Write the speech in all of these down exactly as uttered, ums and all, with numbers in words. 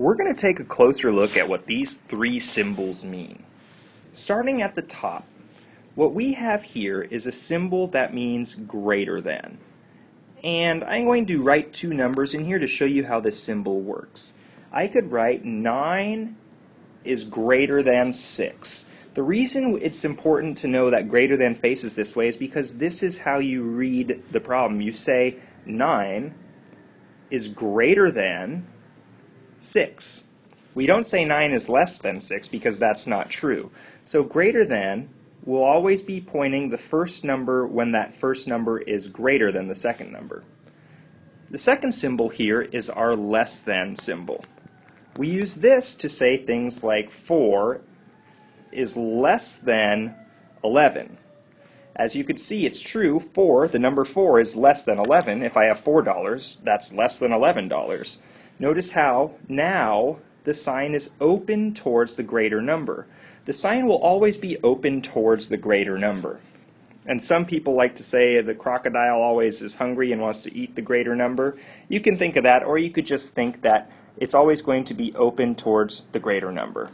We're going to take a closer look at what these three symbols mean. Starting at the top, what we have here is a symbol that means greater than. And I'm going to write two numbers in here to show you how this symbol works. I could write nine is greater than six. The reason it's important to know that greater than faces this way is because this is how you read the problem. You say nine is greater than six. We don't say nine is less than six because that's not true. So greater than will always be pointing the first number when that first number is greater than the second number. The second symbol here is our less than symbol. We use this to say things like four is less than eleven. As you can see, it's true, four, the number four is less than eleven. If I have four dollars, that's less than eleven dollars. Notice how now the sign is open towards the greater number. The sign will always be open towards the greater number. And some people like to say the crocodile always is hungry and wants to eat the greater number. You can think of that, or you could just think that it's always going to be open towards the greater number.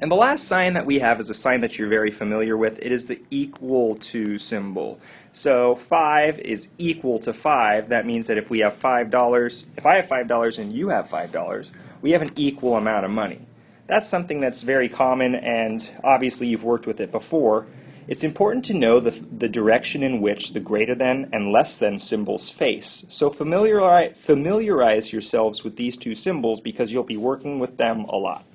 And the last sign that we have is a sign that you're very familiar with. It is the equal to symbol. So five is equal to five. That means that if we have five dollars, if I have five dollars and you have five dollars, we have an equal amount of money. That's something that's very common, and obviously you've worked with it before. It's important to know the, the direction in which the greater than and less than symbols face. So familiarize, familiarize yourselves with these two symbols because you'll be working with them a lot.